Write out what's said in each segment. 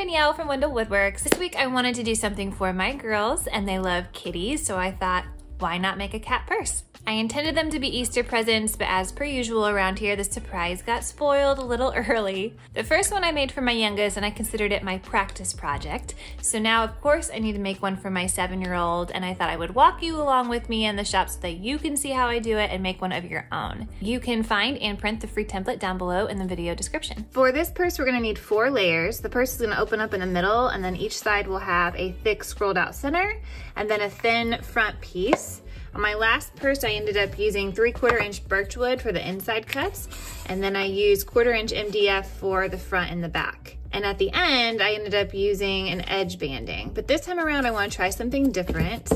Danielle from Wendell Woodworks. This week I wanted to do something for my girls, and they love kitties, so I thought, why not make a cat purse? I intended them to be Easter presents, but as per usual around here, the surprise got spoiled a little early. The first one I made for my youngest, and I considered it my practice project. So now, of course, I need to make one for my 7-year-old, and I thought I would walk you along with me in the shop so that you can see how I do it and make one of your own. You can find and print the free template down below in the video description. For this purse, we're gonna need 4 layers. The purse is gonna open up in the middle, and then each side will have a thick scrolled out center, and then a thin front piece. On my last purse, I ended up using 3/4 inch birchwood for the inside cuffs, and then I used 1/4 inch MDF for the front and the back. And at the end, I ended up using an edge banding. But this time around, I want to try something different.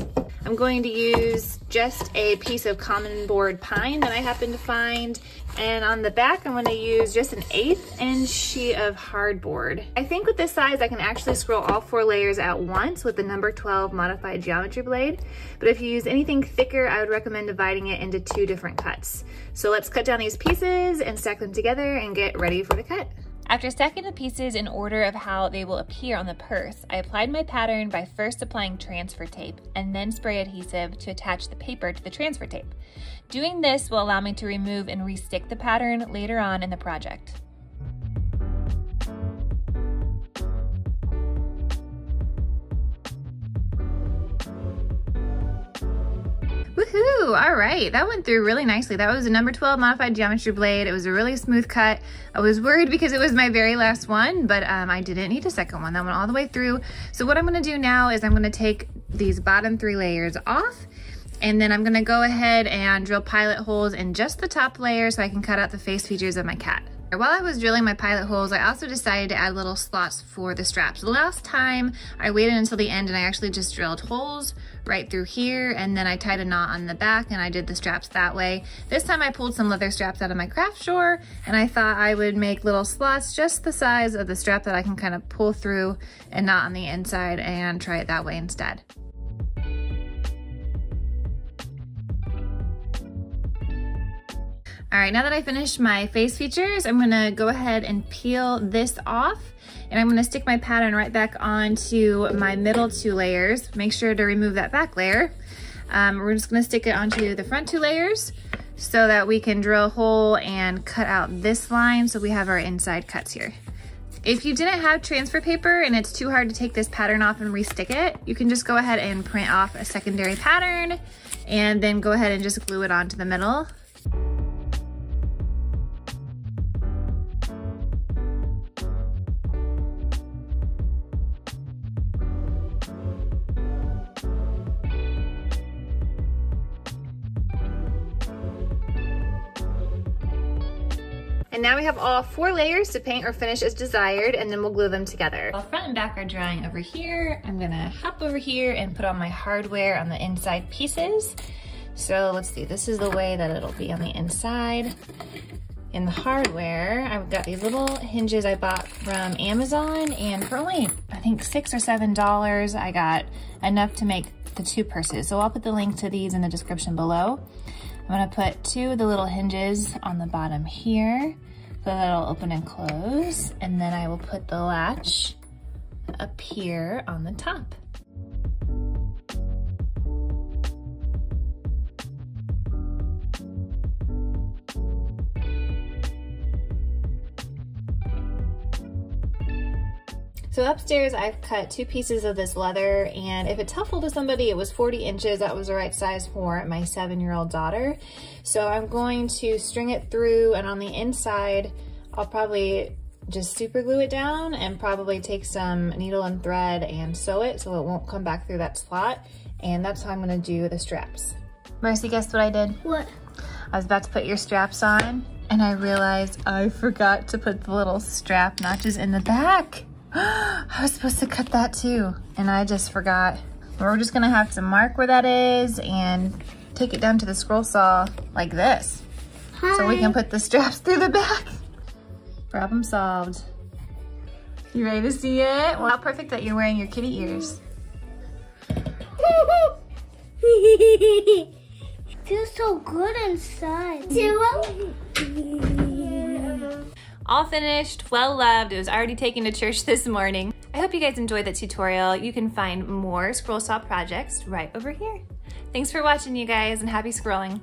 I'm going to use just a piece of common board pine that I happened to find. And on the back, I'm going to use just an 1/8 inch sheet of hardboard. I think with this size, I can actually scroll all 4 layers at once with the number 12 modified geometry blade. But if you use anything thicker, I would recommend dividing it into 2 different cuts. So let's cut down these pieces and stack them together and get ready for the cut. After stacking the pieces in order of how they will appear on the purse, I applied my pattern by first applying transfer tape and then spray adhesive to attach the paper to the transfer tape. Doing this will allow me to remove and restick the pattern later on in the project. Woohoo! All right, that went through really nicely. That was a number 12 modified geometry blade. It was a really smooth cut. I was worried because it was my very last one, but I didn't need a second one. That went all the way through. So what I'm gonna do now is I'm gonna take these bottom 3 layers off, and then I'm gonna go ahead and drill pilot holes in just the top layer so I can cut out the face features of my cat. While I was drilling my pilot holes, I also decided to add little slots for the straps. The last time I waited until the end, and I actually just drilled holes right through here, and then I tied a knot on the back and I did the straps that way. This time I pulled some leather straps out of my craft drawer, and I thought I would make little slots just the size of the strap that I can kind of pull through and knot on the inside and try it that way instead. All right, now that I finished my face features, I'm gonna go ahead and peel this off, and I'm gonna stick my pattern right back onto my middle 2 layers. Make sure to remove that back layer. We're just gonna stick it onto the front 2 layers so that we can drill a hole and cut out this line so we have our inside cuts here. If you didn't have transfer paper and it's too hard to take this pattern off and restick it, you can just go ahead and print off a secondary pattern and then go ahead and just glue it onto the middle. And now we have all 4 layers to paint or finish as desired, and then we'll glue them together. While front and back are drying over here, I'm gonna hop over here and put on my hardware on the inside pieces. So let's see, this is the way that it'll be on the inside. In the hardware, I've got these little hinges I bought from Amazon, and for only, I think, $6 or $7, I got enough to make the 2 purses. So I'll put the link to these in the description below. I'm gonna put 2 of the little hinges on the bottom here, so that'll open and close, and then I will put the latch up here on the top. So upstairs, I've cut 2 pieces of this leather, and if it's helpful to somebody, it was 40 inches. That was the right size for my 7-year-old daughter. So I'm going to string it through, and on the inside, I'll probably just super glue it down and probably take some needle and thread and sew it so it won't come back through that slot. And that's how I'm gonna do the straps. Marcy, guess what I did? What? I was about to put your straps on, and I realized I forgot to put the little strap notches in the back. I was supposed to cut that too, and I just forgot. We're just gonna have to mark where that is and take it down to the scroll saw like this. Hi. So we can put the straps through the back. Problem solved. You ready to see it? Well, how perfect that you're wearing your kitty ears. It feels so good inside. Zero. All finished, well loved. It was already taken to church this morning. I hope you guys enjoyed that tutorial. You can find more scroll saw projects right over here. Thanks for watching, you guys, and happy scrolling.